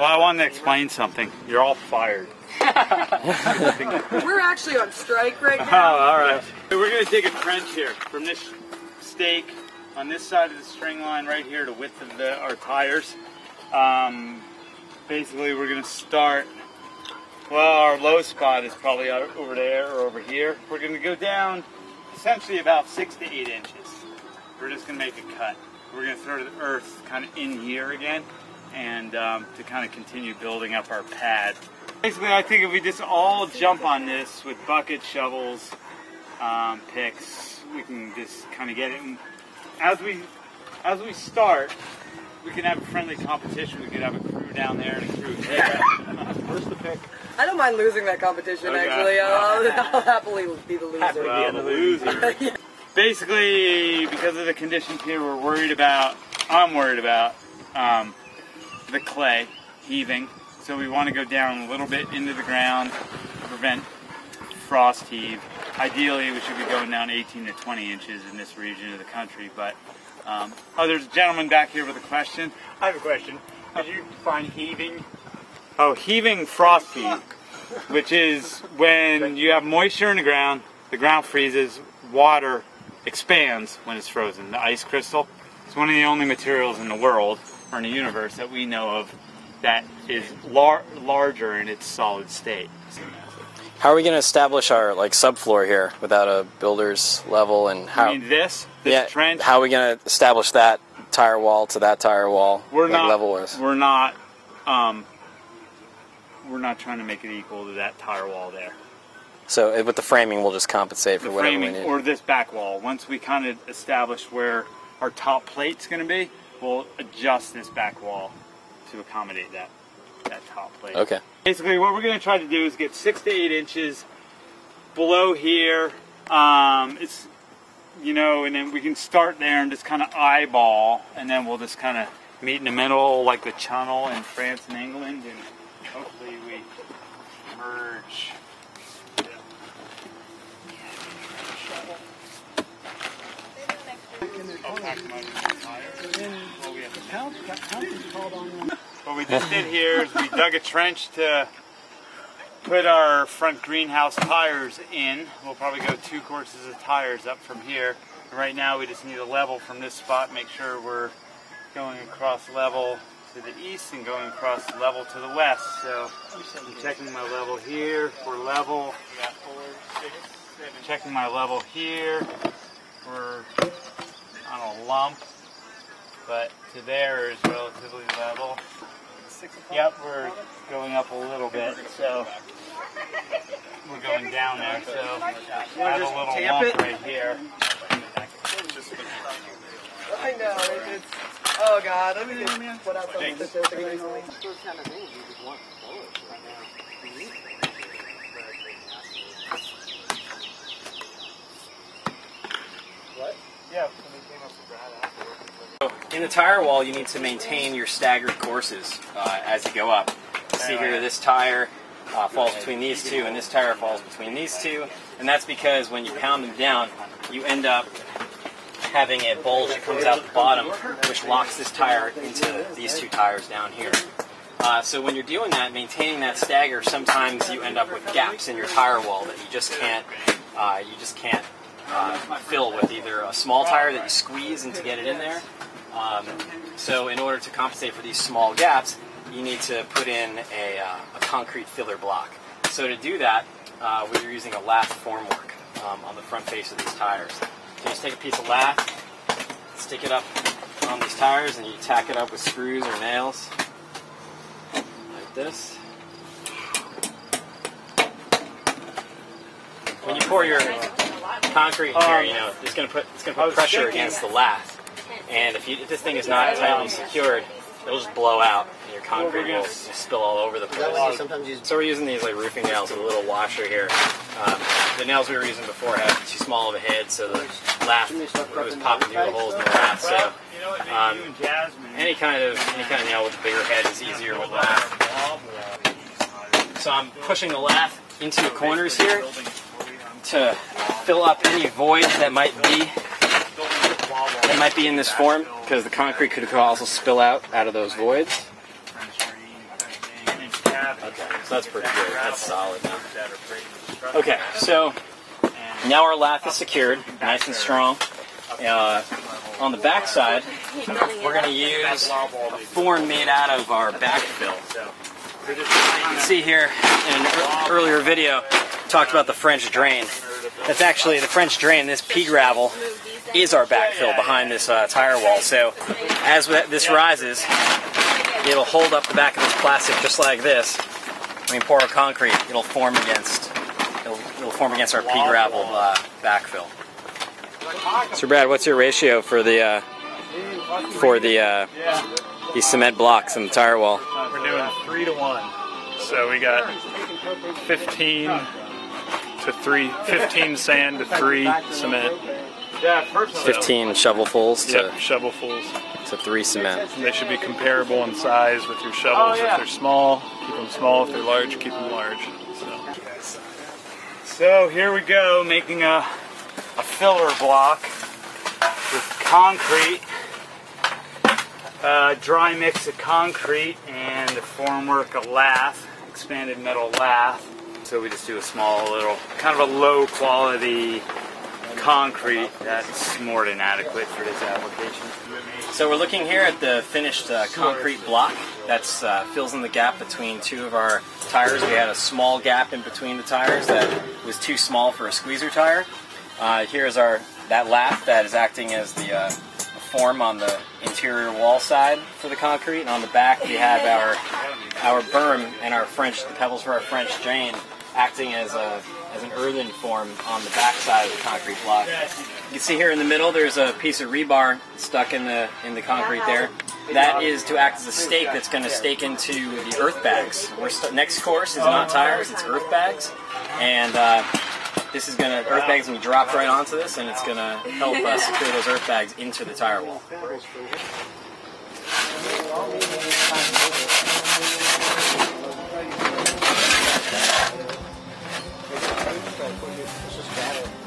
Well, I want to explain something. You're all fired. We're actually on strike right now. Oh, all right. So we're going to take a trench here from this stake on this side of the string line right here to width of our tires. Basically, we're going to start, well, our low spot is probably over there or over here. We're going to go down essentially about 6 to 8 inches. We're just going to make a cut. We're going to throw the earth kind of in here again, and to kind of continue building up our pad. Basically, I think if we just all jump on this with bucket shovels, picks, we can just kind of get it. And as we start, we can have a friendly competition. We could have a crew down there and a crew there. Where's the pick? I don't mind losing that competition, okay. Actually. I'll happily be the loser. Happily be the loser. Yeah. Basically, because of the conditions here, I'm worried about the clay heaving. So we want to go down a little bit into the ground to prevent frost heave. Ideally, we should be going down 18 to 20 inches in this region of the country. But there's a gentleman back here with a question. I have a question. Did you find heaving? Oh, heaving frost heave, which is when you have moisture in the ground freezes, water expands when it's frozen. The ice crystal is one of the only materials in the world, or in the universe, that we know of that is larger in its solid state. How are we going to establish our subfloor here without a builder's level? And how? You mean this yeah, trench? How are we going to establish that tire wall to that tire wall? We're not level with? We're not trying to make it equal to that tire wall there. So with the framing, we'll just compensate for whatever we need. Or this back wall. Once we kind of establish where our top plate's going to be, we'll adjust this back wall to accommodate that top plate. Okay. Basically, what we're going to try to do is get 6 to 8 inches below here. It's, and then we can start there and just kind of eyeball, and then we'll just kind of meet in the middle, like the channel in France and England, and hopefully we merge. What we just did here is we dug a trench to put our front greenhouse tires in. We'll probably go 2 courses of tires up from here. Right now we just need a level from this spot, make sure we're going across level to the east and going across level to the west. So I'm checking my level here for level. Checking my level here for on a lump, but to there is relatively level. Yep, we're going up a little bit, so we're going down there, so we have a little lump right here. I know, it's, oh God, I mean, what else is this? It's kind of mean, you just want to blow it right now. Yeah, somebody came up to Brad afterwards. In the tire wall, you need to maintain your staggered courses as you go up. You see here, this tire falls between these two, and this tire falls between these two, and that's because when you pound them down, you end up having a bulge that comes out the bottom, which locks this tire into these 2 tires down here. So when you're doing that, maintaining that stagger, sometimes you end up with gaps in your tire wall that you just can't fill with either a small tire that you squeeze and to get it in there. So in order to compensate for these small gaps, you need to put in a concrete filler block. So to do that, we're using a lath formwork on the front face of these tires. So you just take a piece of lath, stick it up on these tires, and you tack it up with screws or nails, like this. When you pour your concrete in here, it's going to put pressure against the lath, and if this thing is not tightly secured, it'll just blow out, and your concrete will spill all over the place. So we're using these roofing nails with a little washer here. The nails we were using before had too small of a head, so the lath was popping through the holes in the lath. So any kind of nail with a bigger head is easier with lath. So I'm pushing the lath into the corners here to fill up any voids that might be in this form, because the concrete could also spill out of those voids. that's pretty good. That's solid now. Okay, so now our lath is secured, nice and strong. On the back side, we're going to use a form made out of our backfill. You can see here in an earlier video, talked about the French drain. That's actually the French drain. This pea gravel is our backfill behind this tire wall. So as this rises, it'll hold up the back of this plastic just like this. When we pour our concrete, it'll form against our pea gravel backfill. So Brad, what's your ratio for these cement blocks in the tire wall? We're doing 3 to 1. So we got 15 sand to 3 cement. 15 shovelfuls to 3 cement. And they should be comparable in size with your shovels. If they're small, keep them small. If they're large, keep them large. So here we go, making a filler block with concrete, dry mix of concrete and the formwork of lath, expanded metal lath. So we just do a small little, kind of a low quality concrete that's more than adequate for this application. So we're looking here at the finished concrete block that fills in the gap between two of our tires. We had a small gap in between the tires that was too small for a squeezer tire. Here's that lath that is acting as the form on the interior wall side for the concrete, and on the back we have our berm and our the pebbles for our French drain acting as an earthen form on the back side of the concrete block. You can see here in the middle there's a piece of rebar stuck in the concrete there. That is to act as a stake that's going to stake into the earth bags. Next course is not tires, it's earth bags, and this is going to, earth bags will be dropped right onto this, and it's going to help us secure those earth bags into the tire wall. This is better.